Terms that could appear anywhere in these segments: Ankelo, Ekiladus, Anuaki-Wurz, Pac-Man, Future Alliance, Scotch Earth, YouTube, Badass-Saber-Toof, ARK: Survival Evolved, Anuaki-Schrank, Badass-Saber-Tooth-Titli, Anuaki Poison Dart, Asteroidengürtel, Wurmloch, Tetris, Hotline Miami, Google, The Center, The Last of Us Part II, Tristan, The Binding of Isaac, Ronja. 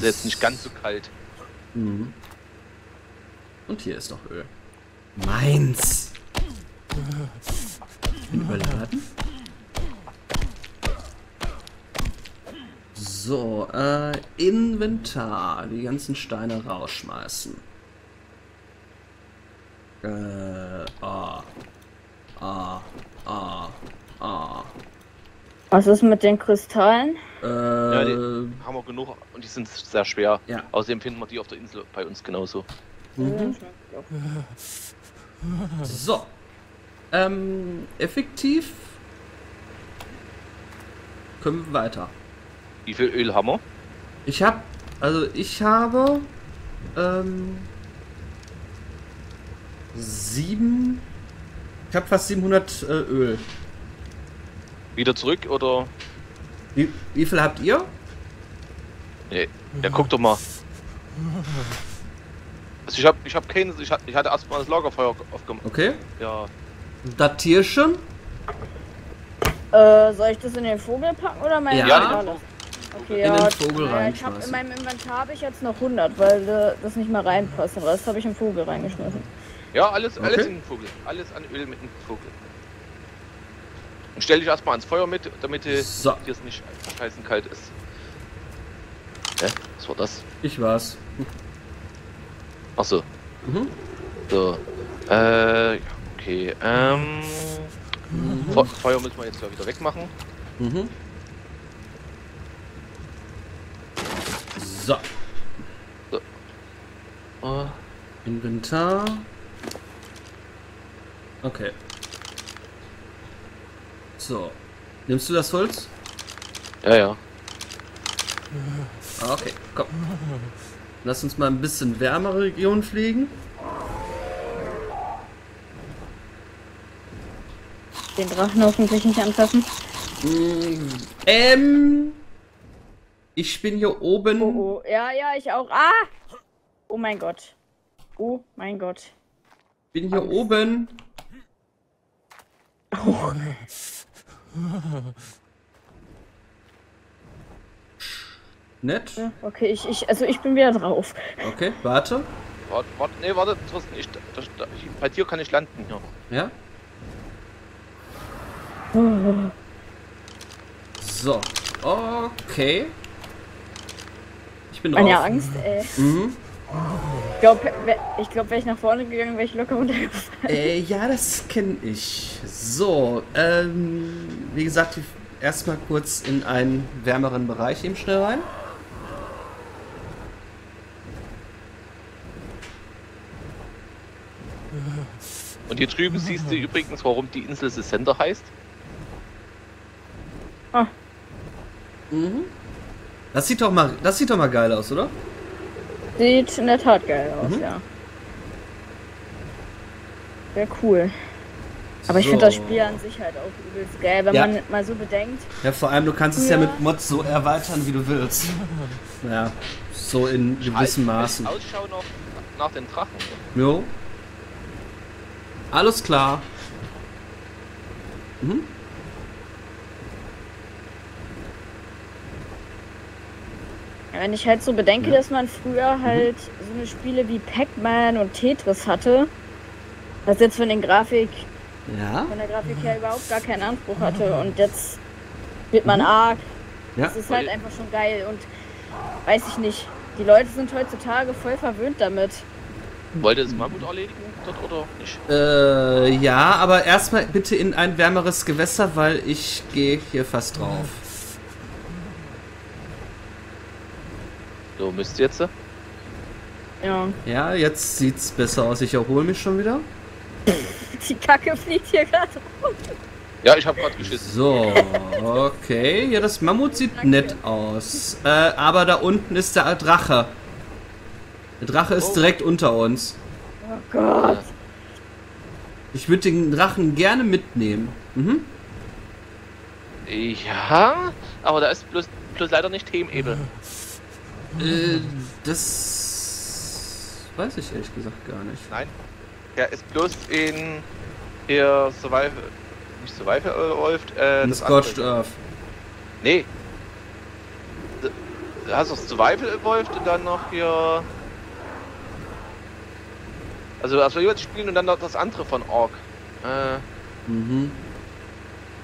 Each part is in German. Also jetzt nicht ganz so kalt. Mhm. Und hier ist noch Öl. Meins! Ich bin überladen. So, Inventar. Die ganzen Steine rausschmeißen. Was ist mit den Kristallen? Ja, die haben wir genug und die sind sehr schwer. Ja. Außerdem finden wir die auf der Insel bei uns genauso. Mhm. So. Effektiv. Können wir weiter. Wie viel Öl haben wir? Ich habe, ich habe fast 700 Öl. Wieder zurück oder? Wie viel habt ihr? Nee, ja, guck doch mal. Also ich hatte erstmal das Lagerfeuer aufgemacht. Okay. Ja. Das Tierchen? Soll ich das in den Vogel packen oder mein? Ja. Okay, in den Vogel reinschmeißen. In meinem Inventar habe ich jetzt noch 100, weil das nicht mal reinpasst. Den Rest habe ich in den Vogel reingeschmissen. Ja, alles in den Vogel. Alles an Öl mit dem Vogel. Und stell dich erstmal ans Feuer mit, damit dir so. Es nicht scheißen kalt ist. Hä? Was war das? Ich war's. Achso. Mhm. So. Okay. Feuer müssen wir jetzt wieder wegmachen. Mhm. So. Inventar. Okay. So. Nimmst du das Holz? Ja, ja. Okay, komm. Lass uns mal ein bisschen wärmere Region fliegen. Den Drachen hoffentlich nicht anfassen. Ich bin hier oben. Oh, oh. Ja, ja, ich auch. Ah! Oh mein Gott. Oh mein Gott. Ich bin hier oben. Oh. Nett. Ja, okay, ich bin wieder drauf. Okay, warte. Warte, Tristan, bei dir kann ich landen. Ja? Oh. So, okay. Ich bin drauf. Meine Angst, ey. Mhm. Ich glaube, wäre ich nach vorne gegangen, wäre ich locker runtergefallen. Ja, das kenne ich. So, wie gesagt, erstmal kurz in einen wärmeren Bereich eben schnell rein. Und hier drüben siehst du übrigens, warum die Insel The Center heißt. Ah. Mhm. Das sieht doch mal geil aus, oder? Sieht in der Tat geil aus, ja. Sehr cool. Aber ich finde das Spiel an sich halt auch übelst geil, wenn man mal so bedenkt. Ja, vor allem, du kannst es ja mit Mods so erweitern, wie du willst. Ja, so in gewissen Maßen. Ausschau noch nach den Drachen. Jo. Alles klar. Mhm. Wenn ich halt so bedenke, dass man früher halt so eine Spiele wie Pac-Man und Tetris hatte, was jetzt von der Grafik her überhaupt gar keinen Anspruch hatte, und jetzt wird man ARK. Ja. Das ist halt einfach schon geil und weiß ich nicht, die Leute sind heutzutage voll verwöhnt damit. Wollt ihr das Mammut erledigen oder nicht? Ja, aber erstmal bitte in ein wärmeres Gewässer, weil ich gehe hier fast drauf. So, müsst ihr jetzt? Ja. Ja, jetzt sieht's besser aus. Ich erhole mich schon wieder. Die Kacke fliegt hier gerade rum. Ja, ich habe gerade geschissen. So, okay. Ja, das Mammut sieht nett aus. Aber da unten ist der Drache. Der Drache ist direkt unter uns. Oh Gott. Ich würde den Drachen gerne mitnehmen. Mhm. Ja, aber da ist bloß leider nicht Themenebel. Das weiß ich ehrlich gesagt gar nicht. Nein. Er ist bloß in der Survival Evolved, in Scotch Earth. Nee. hast du Survival Evolved und dann noch hier... Also das wir jetzt spielen und dann noch das andere von Ork. Mhm.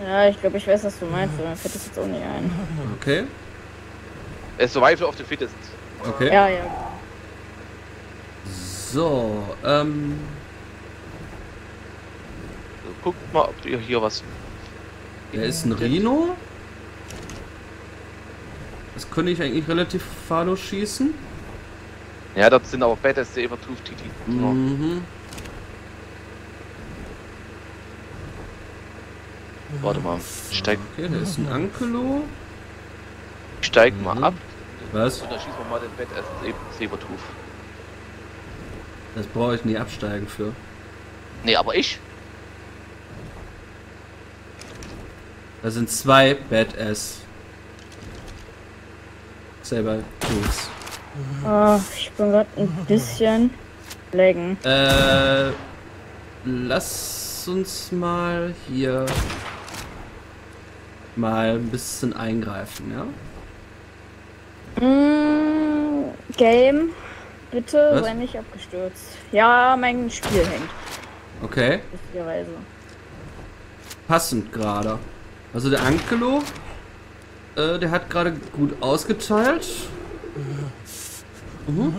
Ja, ich glaube, ich weiß, was du meinst, aber mir fällt das jetzt auch nicht ein. Okay. Survival of the Fittest. Okay. Ja, ja. So, guckt mal, ob ihr hier was... Er ist ein Rhino. Das könnte ich eigentlich relativ fahrlos schießen. Ja, dort sind aber Badass-Saber-Tooth-Titli. Mhm. Warte mal, steig... Okay, da ist ein Ankelo. Ich steig mal ab. Was? Und dann schießen wir mal den Badass-Saber-Tooth. Das brauche ich nie absteigen für. Nee, aber ich? Da sind zwei Badass-Saber-Tooths. Oh, ich bin gerade ein bisschen laggen. Lass uns mal hier mal ein bisschen eingreifen, ja? Game, bitte sei nicht abgestürzt. Ja, mein Spiel hängt. Okay. Lustigerweise. Passend gerade. Also der Ankelo, der hat gerade gut ausgeteilt. Mhm.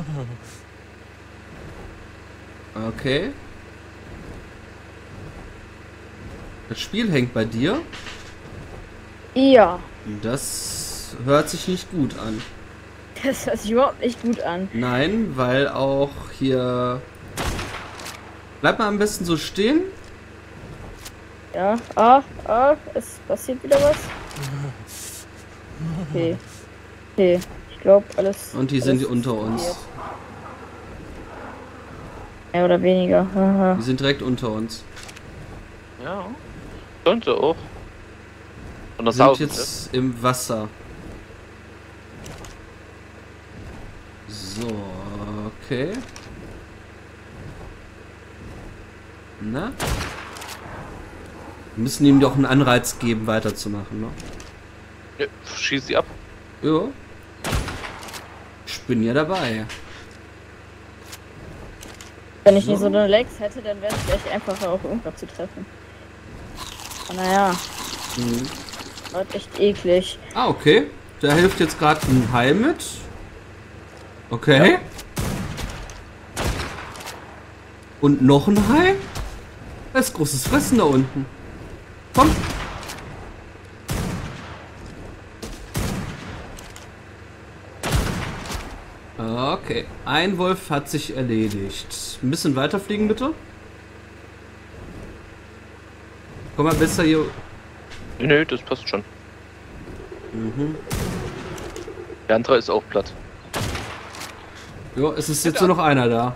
Okay. Das Spiel hängt bei dir? Ja. Das hört sich nicht gut an. Das hört sich überhaupt nicht gut an. Nein, weil auch hier... Bleib mal am besten so stehen. Ja, es passiert wieder was. Okay. Okay. Ich glaube, alles. Und die alles sind unter uns. Mehr oder weniger. Aha. Die sind direkt unter uns. Ja. Könnte auch. Und das sind jetzt im Wasser. So, okay. Na? Wir müssen ihm doch einen Anreiz geben, weiterzumachen, ne? Ja, schieß sie ab. Ja. Ich bin ja dabei. Wenn ich nicht so eine Legs hätte, dann wäre es vielleicht einfacher, auch irgendwas zu treffen. Naja. Mhm. Das war echt eklig. Ah, okay. Da hilft jetzt gerade ein Hai mit. Okay. Ja. Und noch ein Hai? Das ist großes Fressen da unten. Komm. Okay, ein Wolf hat sich erledigt. Ein bisschen weiter fliegen, bitte. Komm mal besser hier. Nö, das passt schon. Mhm. Der andere ist auch platt. Jo, es ist jetzt nur noch einer da.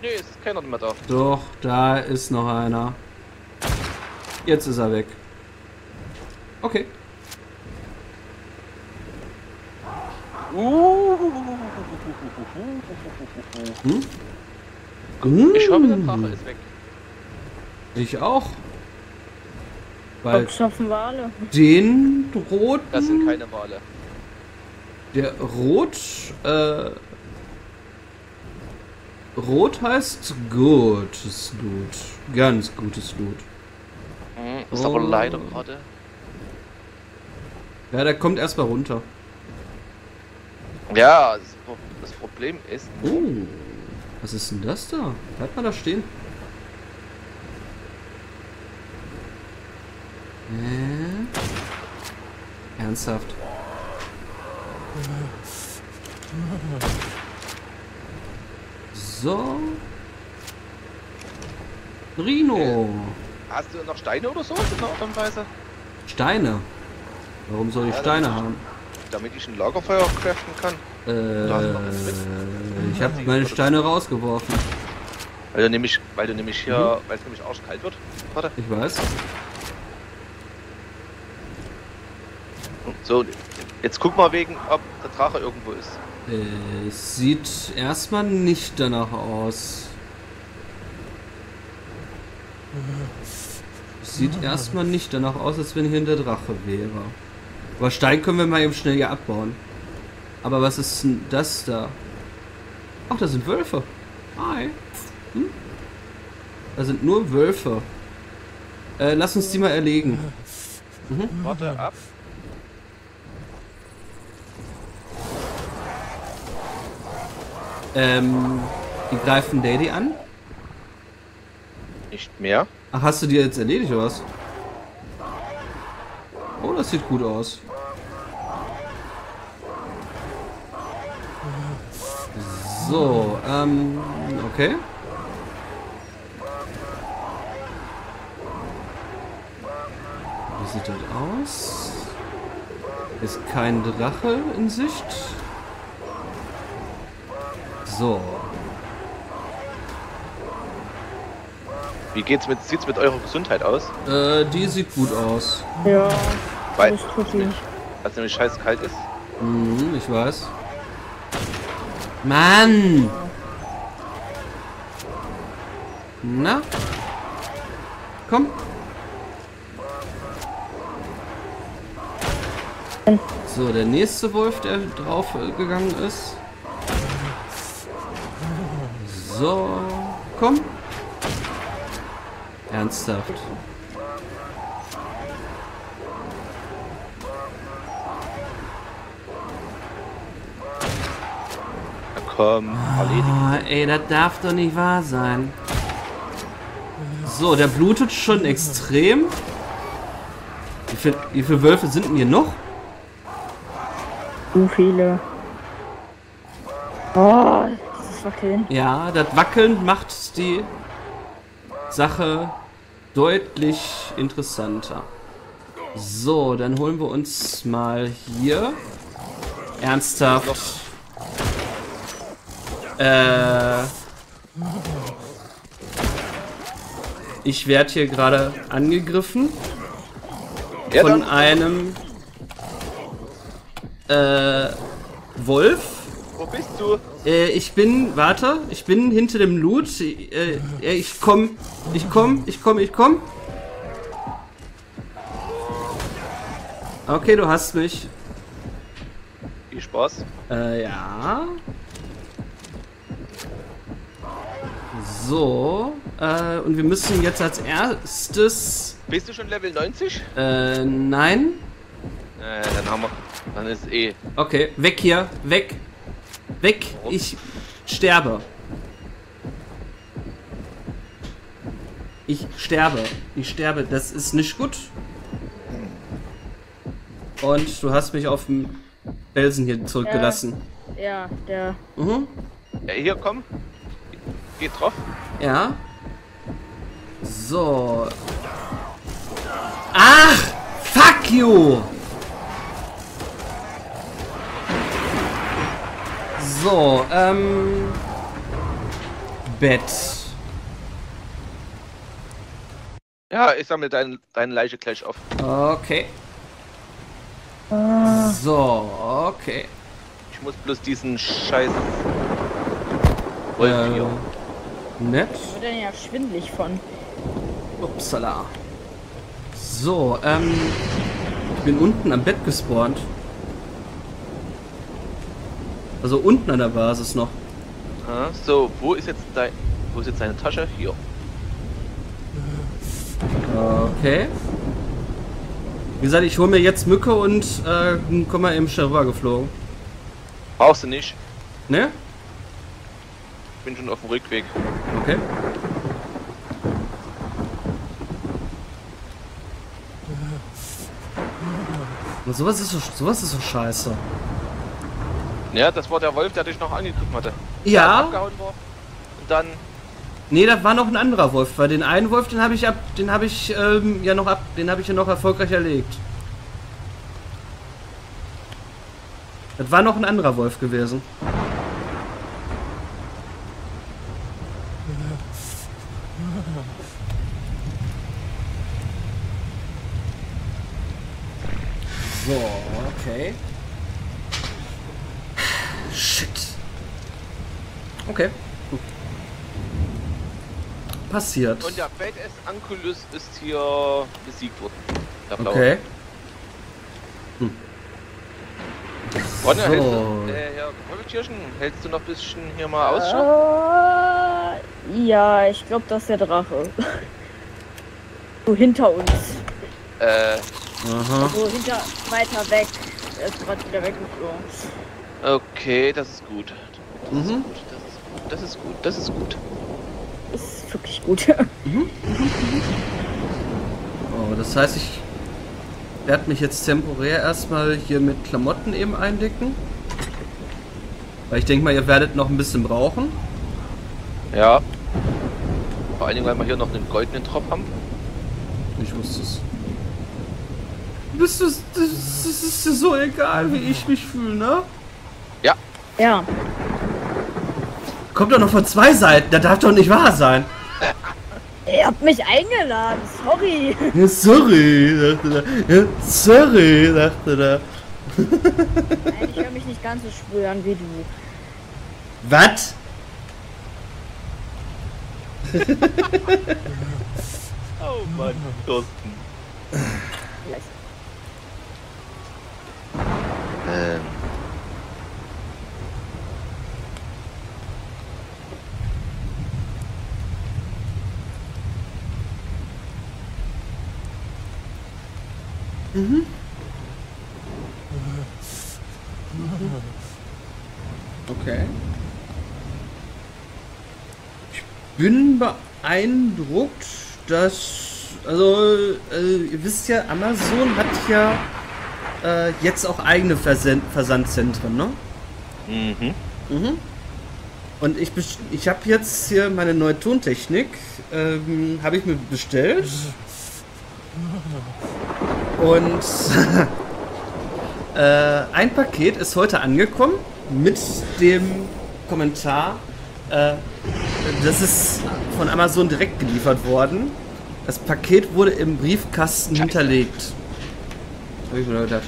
Nö, es ist keiner mehr da. Doch, da ist noch einer. Jetzt ist er weg. Okay. Ich hoffe, der Drache ist weg. Ich auch. Weil Wale. Den roten... Das sind keine Wale. Der rot... Rot heißt gutes Loot. Ganz gutes Loot. Ist aber leider gerade. Ja, der kommt erstmal runter. Ja, das Problem ist... Oh, was ist denn das da? Bleibt mal da stehen. Ernsthaft. So. Rhino. Hast du noch Steine oder so? Steine? Warum soll ich Steine haben? Damit ich ein Lagerfeuer craften kann. Ich habe meine Steine rausgeworfen. Weil du nämlich hier, weil es nämlich arschkalt wird. Warte. Ich weiß. So, jetzt guck mal ob der Drache irgendwo ist. Es sieht erstmal nicht danach aus. Sieht erstmal nicht danach aus, als wenn hier der Drache wäre. Aber Stein können wir mal eben schnell hier abbauen. Aber was ist denn das da? Ach, das sind Wölfe. Hi. Hm? Da sind nur Wölfe. Lass uns die mal erlegen. Mhm. Warte ab. Die greifen Daddy an? Nicht mehr. Ach, hast du die jetzt erledigt oder was? Oh, das sieht gut aus. So, okay. Wie sieht das aus? Ist kein Drache in Sicht. So. Wie geht's mit, sieht's mit eurer Gesundheit aus? Die sieht gut aus. Ja. Weil es nämlich scheiß kalt ist. Mhm, ich weiß. Mann! Na? Komm. So, der nächste Wolf, der drauf gegangen ist. So, komm. Ernsthaft. Komm, erledigt. Ey, das darf doch nicht wahr sein. So, der blutet schon extrem. Wie viele Wölfe sind denn hier noch? So viele. Oh, das Wackeln. Ja, das Wackeln macht die Sache deutlich interessanter. So, dann holen wir uns mal hier. Ernsthaft. Ich werde hier gerade angegriffen. Von einem Wolf. Wo bist du? Ich bin hinter dem Loot. Ich komm. Okay, du hast mich. Viel Spaß. Ja. So, und wir müssen jetzt als erstes... Bist du schon Level 90? Nein. Dann haben wir... Dann ist eh... Okay, weg hier, weg. Weg, warum? Ich sterbe. Ich sterbe, das ist nicht gut. Und du hast mich auf dem Felsen hier zurückgelassen. Ja, der... Mhm. Ja, hier, komm. Geht drauf. Ja. So. Ach! Fuck you! So, Bett. Ja, ich sammle deine Leiche gleich auf. Okay. So, okay. Ich muss bloß diesen Scheiß... Nett. Ich bin ja schwindelig von. Upsala. So, ich bin unten am Bett gespawnt. Also unten an der Basis noch. Ah, so, wo ist jetzt deine Tasche? Hier. Okay. Wie gesagt, ich hole mir jetzt Mücke und komm mal eben schnell rüber geflogen. Brauchst du nicht. Ne? Ich bin schon auf dem Rückweg. Okay. Und sowas ist so scheiße. Ja, das war der Wolf, der dich noch angegriffen hatte. Ja. Der abgehauen war. Und dann... Nee, das war noch ein anderer Wolf, weil den einen Wolf, den habe ich ja noch erfolgreich erlegt. Das war noch ein anderer Wolf gewesen. So, okay. Shit. Okay. Gut. Passiert. Und der Badass-Ankelo ist hier besiegt worden. Der Blaue. Okay. Hm. Ronja, so. Hältst du noch ein bisschen hier mal Ausschau? Ja, ich glaube, das ist der Drache. So hinter uns. Aha. So hinter, weiter weg. Er ist gerade wieder weggeflogen. Okay, das ist gut. Das ist gut. Das ist wirklich gut. Oh, das heißt, ich werde mich jetzt temporär erstmal hier mit Klamotten eben eindecken. Weil ich denke mal, ihr werdet noch ein bisschen brauchen. Ja. Vor allen Dingen, weil wir hier noch einen goldenen Tropf haben. Ich wusste es. Das ist dir so egal, wie ich mich fühle, ne? Ja. Ja. Kommt doch noch von zwei Seiten, das darf doch nicht wahr sein. Ihr habt mich eingeladen, sorry. Ja, sorry, dachte da. Ja, sorry, dachte da. Nein, ich höre mich nicht ganz so schwül an wie du. Was? Oh mein Gott. Okay. Ich bin beeindruckt, dass... Also ihr wisst ja, Amazon hat ja jetzt auch eigene Versandzentren, ne? Und ich habe jetzt hier meine neue Tontechnik, habe ich mir bestellt. Und ein Paket ist heute angekommen mit dem Kommentar, das ist von Amazon direkt geliefert worden. Das Paket wurde im Briefkasten hinterlegt. Hab ich mir gedacht.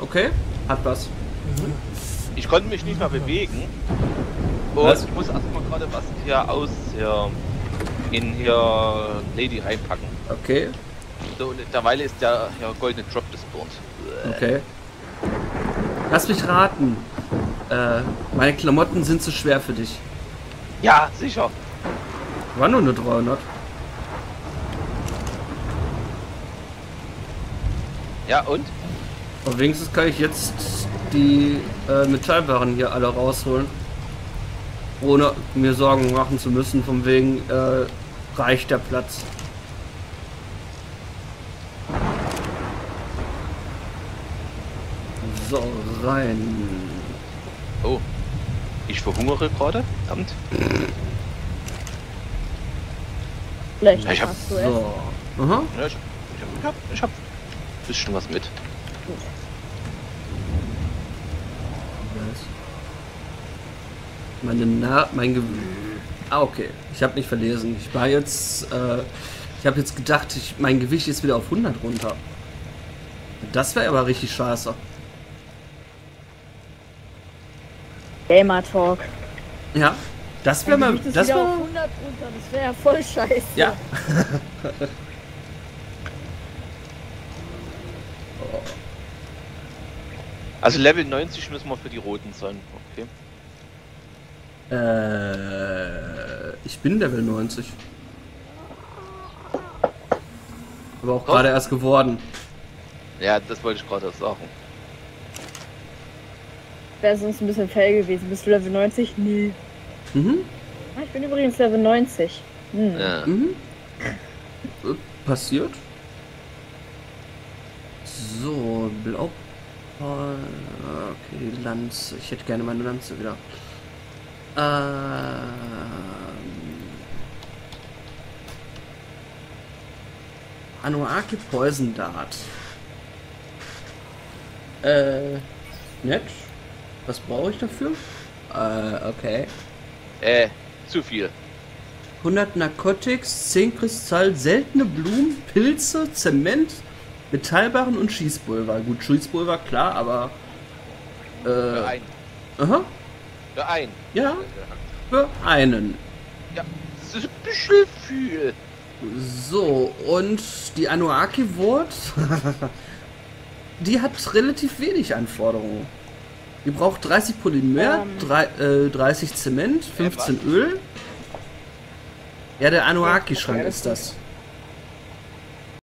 Okay, hat was. Ich konnte mich nicht mehr bewegen. Und was? Ich muss erstmal gerade was hier aus in Lady reinpacken. Okay. So, und mittlerweile ist der goldene Drop des Boards. Okay. Lass mich raten. Meine Klamotten sind zu schwer für dich. Ja, sicher. War nur eine 300. Ja, und? Und wenigstens kann ich jetzt die Metallwaren hier alle rausholen. Ohne mir Sorgen machen zu müssen, von wegen reicht der Platz. So, rein. Oh, ich verhungere gerade, verdammt. Vielleicht ich hab, hast du so. Ja, ich hab ein bisschen was mit. Meine okay, ich habe nicht verlesen. Ich war jetzt, ich habe jetzt gedacht, mein Gewicht ist wieder auf 100 runter. Das wäre aber richtig scheiße. Gamer Talk. Ja, das wäre mal. Das wäre auf 100 runter, das wäre ja voll scheiße. Ja. Also Level 90 müssen wir für die Roten sein, okay. Ich bin Level 90. Aber auch gerade erst geworden. Ja, das wollte ich gerade sagen. Wäre sonst ein bisschen fail gewesen. Bist du Level 90? Nee. Ich bin übrigens Level 90. Ja. Passiert? So, blau. Okay, die Lanze. Ich hätte gerne meine Lanze wieder. Anuaki Poison Dart. Nett. Was brauche ich dafür? Okay. Zu viel. 100 Narcotics, 10 Kristall, seltene Blumen, Pilze, Zement, Metallbarren und Schießpulver. Gut, Schießpulver, klar, aber... Für einen. Aha. Für einen. Ja, für einen. Ja, das ist ein bisschen viel. So, und die Anuaki-Wurz, die hat relativ wenig Anforderungen. Ihr braucht 30 Polymer, 30 Zement, 15 Öl. Ja, der Anuaki-Schrank ist das.